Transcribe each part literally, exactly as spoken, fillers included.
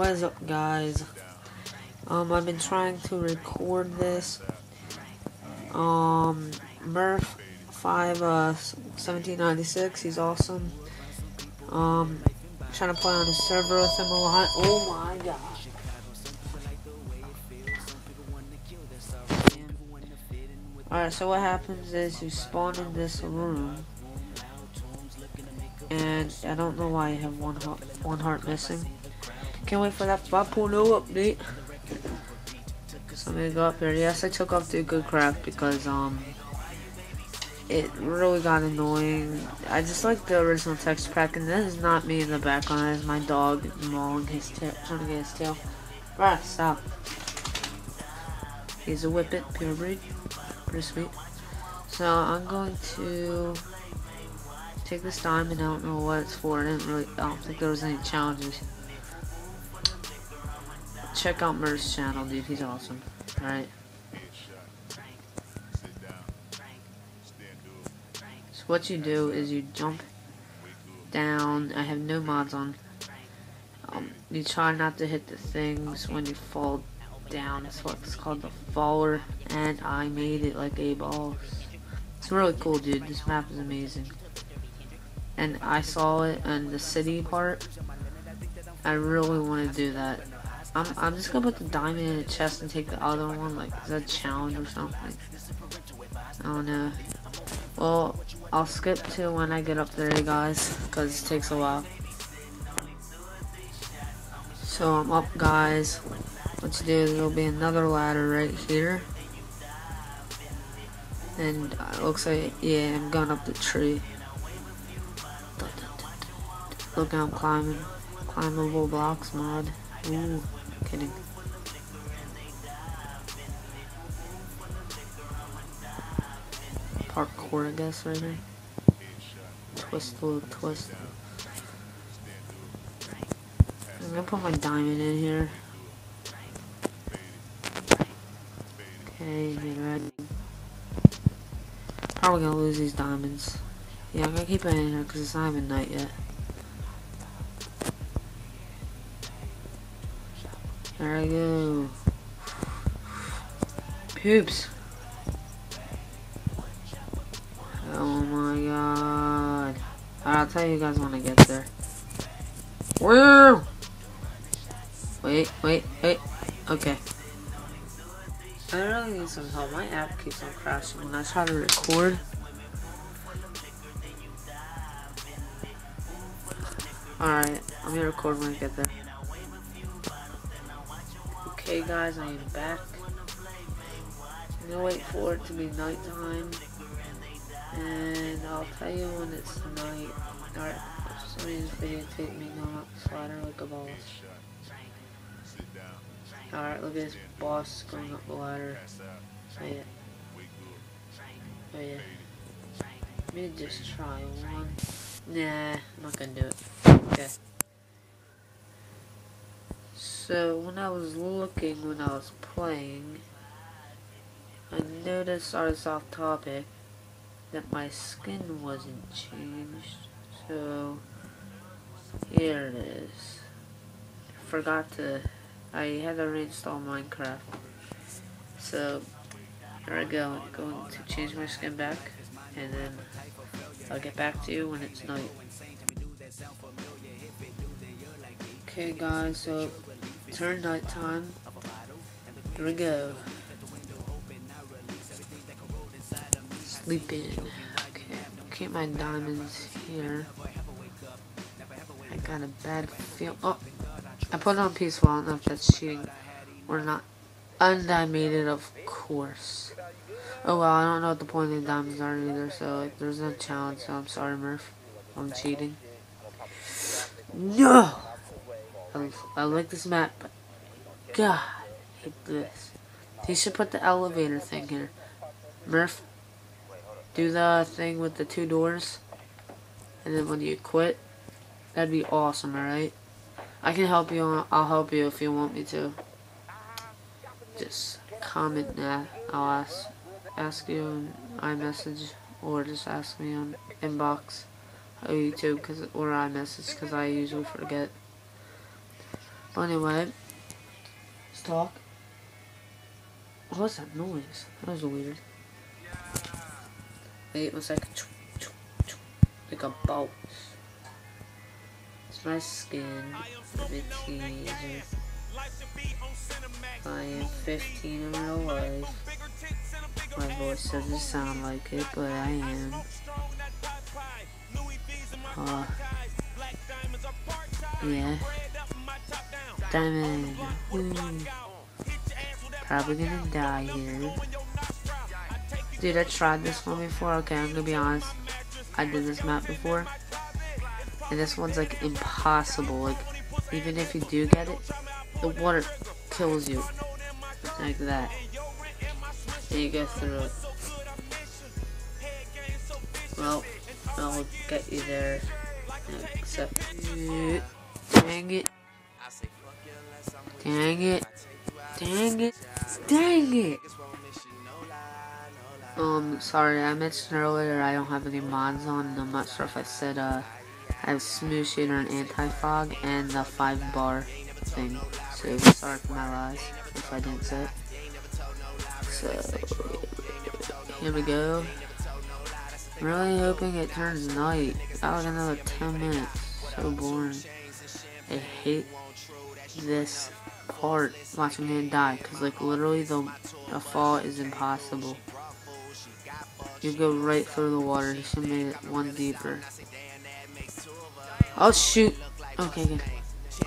What is up, guys? Um, I've been trying to record this. Um, Murph five seventeen ninety-six, he's awesome. Um, trying to play on his server with him a lot. Oh my gosh. Alright, so what happens is you spawn in this room. And I don't know why I have one heart, one heart missing. Can't wait for that five point oh update. So I'm gonna go up here. Yes, I took off the good crap because um, it really got annoying. I just like the original text pack, and this is not me in the background. That is my dog mauling his tail, trying to get his tail. Alright, stop. He's a whippet, pure breed, pretty sweet. So I'm going to take this diamond. I don't know what it's for. I didn't really. I don't think there was any challenges. Check out Murph's channel, dude. He's awesome. All right. So what you do is you jump down. I have no mods on. Um, you try not to hit the things when you fall down. That's what's called the faller, and I made it like a ball. It's really cool, dude. This map is amazing. And I saw it in the city part. I really want to do that. I'm, I'm just going to put the diamond in the chest and take the other one. Like, is that a challenge or something? I don't know. Well, I'll skip to when I get up there, guys, because it takes a while. So I'm up, guys. What you do is there will be another ladder right here. And it looks like, yeah, I'm going up the tree. Look, I'm climbing. Climbable blocks mod. Ooh, I'm kidding. Parkour, I guess, right here. Twist, little twist. I'm gonna put my diamond in here. Okay, get ready. Probably gonna lose these diamonds. Yeah, I'm gonna keep it in here because it's not even night yet. There I go. Poops. Oh my god. I'll tell you guys when I get there. Whoa! Wait, wait, wait. Okay. I really need some help. My app keeps on crashing when I try to record. Alright, I'm gonna record when I get there. Hey guys, I am back. I'm gonna wait for it to be nighttime, and I'll tell you when it's night. Alright, somebody's videotaped me going up the slider like a boss. Alright, look at this boss going up the ladder. Oh yeah. Oh yeah. Let me just try one. Nah, I'm not gonna do it. Okay. So when I was looking, when I was playing, I noticed I was off topic that my skin wasn't changed. So here it is. Forgot to. I had to reinstall Minecraft. So there I go. I'm going to change my skin back, and then I'll get back to you when it's night. Okay, guys. So. Turn night time. Here we go. Sleep in. Okay, keep my diamonds here. I got a bad feel. Oh, I put it on peaceful. I don't know if that's cheating or not. Undiamondated, of course. Oh well, I don't know what the point of the diamonds are either. So like, there's no challenge. So I'm sorry, Murph. I'm cheating. No. I, I like this map, but God, I hate this. He should put the elevator thing here. Murph, do the thing with the two doors, and then when you quit, that'd be awesome, alright? I can help you, I'll help you if you want me to. Just comment that, I'll ask, ask you on iMessage, or just ask me on inbox, or YouTube, cause, or iMessage, because I usually forget. But anyway, let's talk. What's that noise? That was weird. Wait one second. Like a boat. It's my skin. fifteen. I am fifteen in real life. My voice doesn't sound like it, but I am. Uh, yeah. Diamond. Mm. Probably gonna die here. Dude, I tried this one before. Okay, I'm gonna be honest. I did this map before. And this one's like impossible. Like, even if you do get it, the water kills you. Like that. And you get through it. Well, I'll get you there. Except. Dang it. Dang it. Dang it. Dang it. Um, sorry, I mentioned earlier I don't have any mods on, and I'm not sure if I said, uh, I have Smooth Shader and Anti Fog, and the five bar thing, so sorry for my lies if I didn't say it. So, here we go. I'm really hoping it turns night. That was another ten minutes, so boring. I hate this part, watching him die, because, like, literally the, the fall is impossible. You go right through the water. You should have made it one deeper. Oh shoot! Okay, good.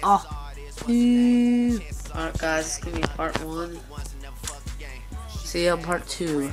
Oh! Alright guys, this is gonna be part one. See you on part two.